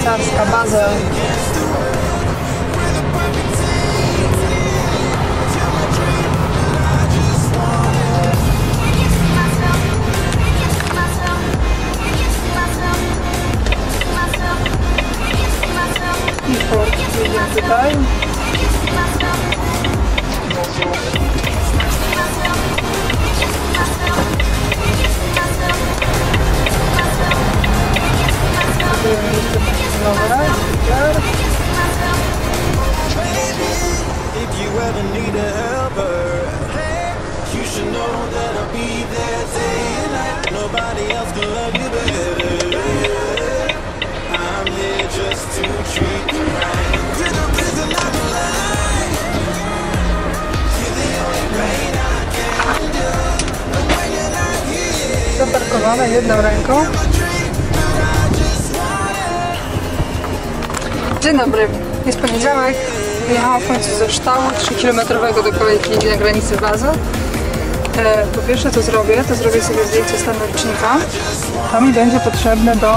szwajcarska baza. I port jedzie tutaj. Dobra, super. Zaparkowane jedną ręką. Dzień dobry, jest poniedziałek, wyjechałam w końcu ze sztabu 3-kilometrowego do kolejki na granicy bazy. Po pierwsze co zrobię, to zrobię sobie zdjęcie standardnika. To mi będzie potrzebne do...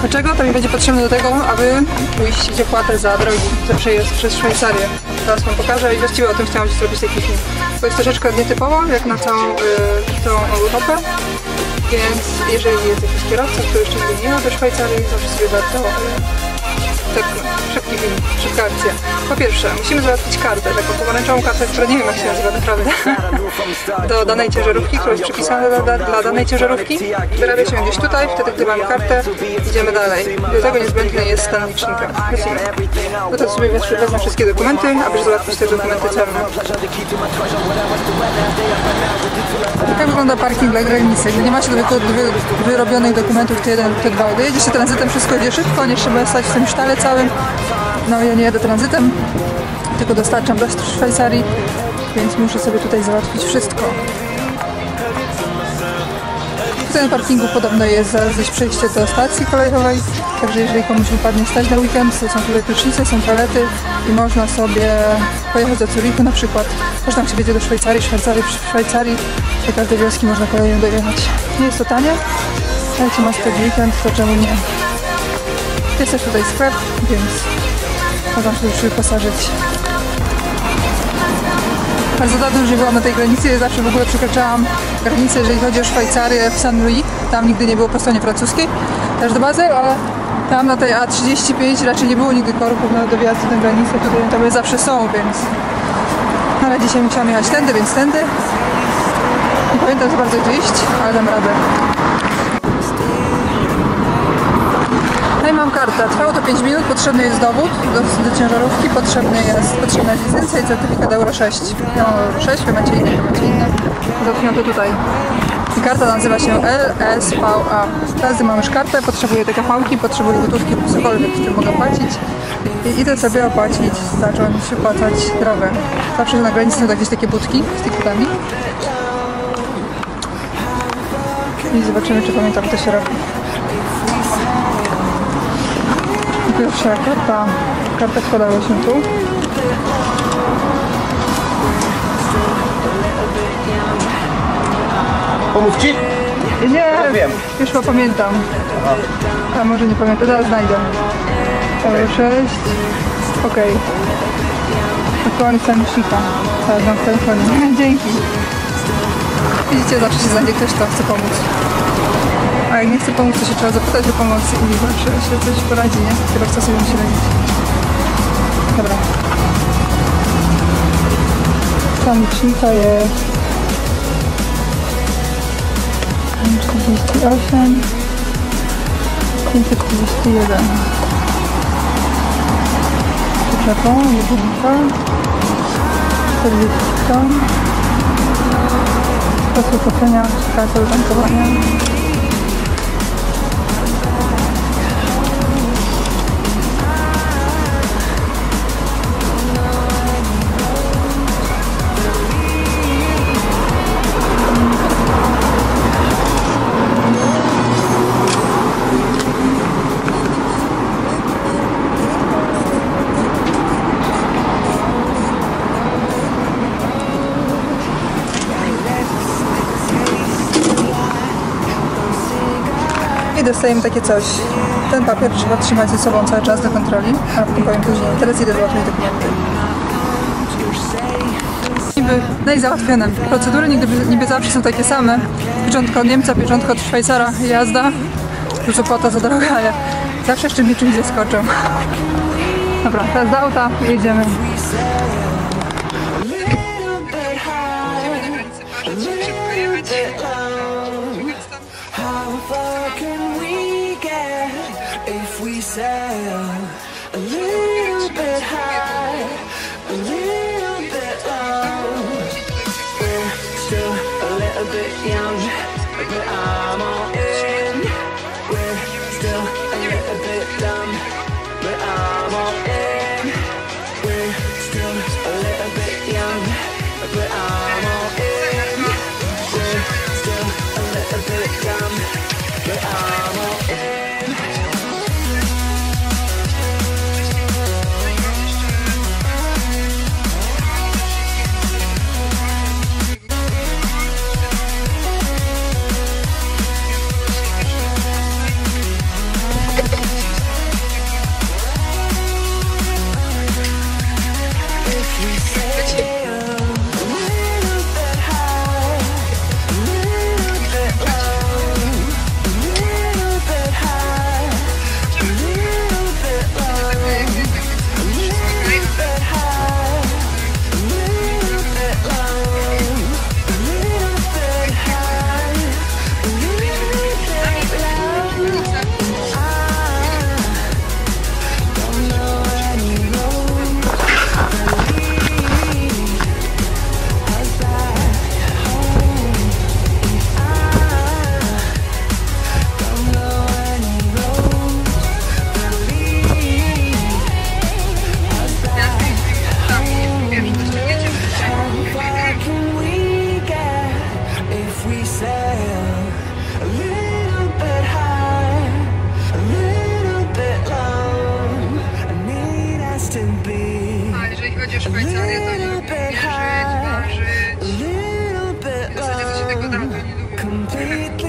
Dlaczego? To mi będzie potrzebne do tego, aby uiścić opłatę za drogi. Zawsze jest przez Szwajcarię. Teraz wam pokażę i właściwie o tym chciałam ci zrobić taki film. Bo jest troszeczkę nietypowo, jak na całą Europę. Więc jeżeli jest jakiś kierowca, który jeszcze nigdy nie jechał do Szwajcarii, zawsze sobie warto tak szybka akcja. Po pierwsze, musimy załatwić kartę, taką pomarańczową kartę, która nie wiem jak się nazywa naprawdę, do danej ciężarówki, która jest przypisana dla danej ciężarówki. Wyrabia się gdzieś tutaj, wtedy gdy mamy kartę, idziemy dalej. Do tego niezbędny jest stan licznika. Prosimy. No to sobie wezmę wszystkie dokumenty, aby załatwić te dokumenty celne. I tak wygląda parking dla granicy. Gdy nie macie wyrobionych dokumentów, to jeden, to dwa. Dojedzie się tranzytem, wszystko idzie szybko, nie trzeba stać w tym sztale całym. No ja nie jadę tranzytem, tylko dostarczam do Szwajcarii, więc muszę sobie tutaj załatwić wszystko. Tutaj na parkingu podobno jest gdzieś przejście do stacji kolejowej, także jeżeli komuś wypadnie stać na weekend, to są tutaj prysznice, są toalety i można sobie pojechać do Zurichu na przykład. Można tam się będzie do Szwajcarii, do każdej wioski można koleją dojechać. Nie jest to tanie, ale jeśli masz ten weekend, to czemu nie? Jest też tutaj sklep, więc można się już wyposażyć. Bardzo dawno już nie byłam na tej granicy, ja zawsze w ogóle przekraczałam granicę, jeżeli chodzi o Szwajcarię w St. Louis. Tam nigdy nie było po stronie francuskiej, też do bazy, ale tam na tej A35 raczej nie było nigdy korków do wjazdu na granicę, tutaj tam zawsze są, więc... Ale dzisiaj musiałam jechać tędy, więc tędy. Nie pamiętam za bardzo gdzie iść, ale dam radę. No i mam kartę. Trwało to 5 minut, potrzebny jest dowód do ciężarówki, potrzebna jest licencja i certyfikat Euro 6. No, Euro 6, wy macie inne, załatwiam to tutaj. I karta nazywa się LSVA. Teraz mam już kartę, potrzebuję te kawałki, potrzebuję gotówki, cokolwiek, z czym mogę płacić. I idę sobie opłacić, zacząć opłacać drogę. Zawsze na granicy są jakieś takie budki z ticketami. I zobaczymy, czy pamiętam, co się robi. Pierwsza karta. Kartę wkładała się tu. Pomóż ci? Nie, wiem. Już chyba pamiętam. A może nie pamiętam, zaraz znajdę. Euro 6. Okej. Aktualny stan licznika. Zaraz mam w telefonie. Dzięki. Widzicie, zawsze się znajdzie ktoś, kto chce pomóc. A jak nie chce pomóc, to się trzeba zapytać o pomoc i zawsze się coś poradzi, nie? Chyba chce sobie się radzić. Dobra. Stan licznika jest... 48... 531. Przyczepą, jedynka... 40... Sposób płacenia, karta do tankowania. i dostajemy takie coś. Ten papier trzeba trzymać ze sobą cały czas do kontroli, a potem powiem później, teraz idę załatwić dokumenty. Niby załatwione. Procedury niby zawsze są takie same. Pieczątka od Niemca, pieczątka od Szwajcara, jazda, już opłata za drogę, ale zawsze jeszcze mi czymś zaskoczą. Dobra, teraz do auta i jedziemy. Completely